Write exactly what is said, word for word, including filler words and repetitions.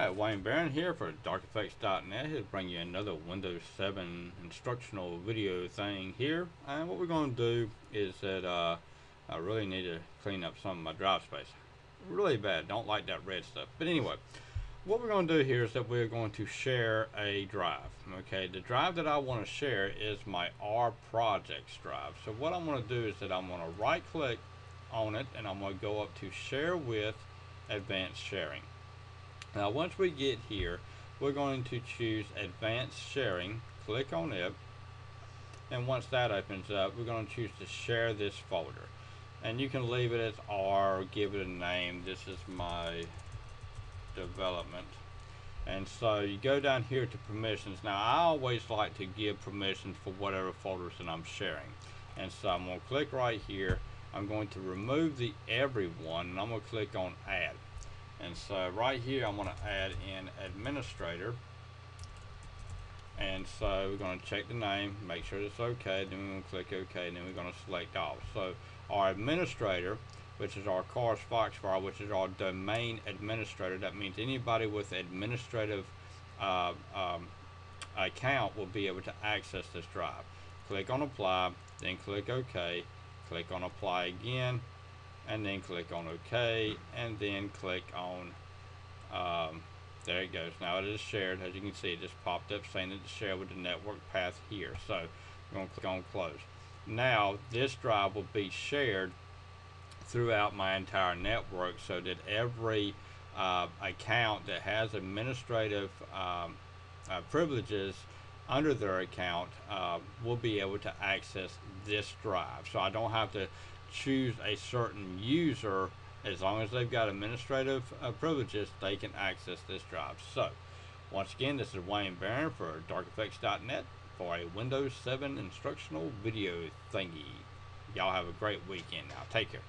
Hi, Wayne Barron here for dark effects dot net. Here to bring you another Windows seven instructional video thing here. And what we're going to do is that uh, I really need to clean up some of my drive space. Really bad. Don't like that red stuff. But anyway, what we're going to do here is that we're going to share a drive. Okay, the drive that I want to share is my R Projects drive. So what I'm going to do is that I'm going to right click on it and I'm going to go up to Share with Advanced Sharing. Now once we get here, we're going to choose Advanced Sharing, click on it, and once that opens up, we're going to choose to share this folder. And you can leave it as R, give it a name. This is my development. And so you go down here to permissions. Now I always like to give permissions for whatever folders that I'm sharing. And so I'm going to click right here. I'm going to remove the everyone, and I'm going to click on Add. And so right here I'm going to add in administrator, and so we're going to check the name, make sure it's okay, then we're going to click OK, and then we're going to select all. So our administrator, which is our Carrz Foxfire, which is our domain administrator, that means anybody with administrative uh, um, account will be able to access this drive. Click on Apply, then click OK, click on Apply again, and then click on OK, and then click on, um, there it goes. Now it is shared. As you can see, it just popped up saying that it's shared with the network path here. So I'm going to click on Close. Now this drive will be shared throughout my entire network so that every uh, account that has administrative um, uh, privileges under their account uh, will be able to access this drive. So I don't have to choose a certain user. As long as they've got administrative uh, privileges, they can access this drive. So once again, this is Wayne Barron for dark effects dot net for a Windows seven instructional video thingy. Y'all have a great weekend now. Take care.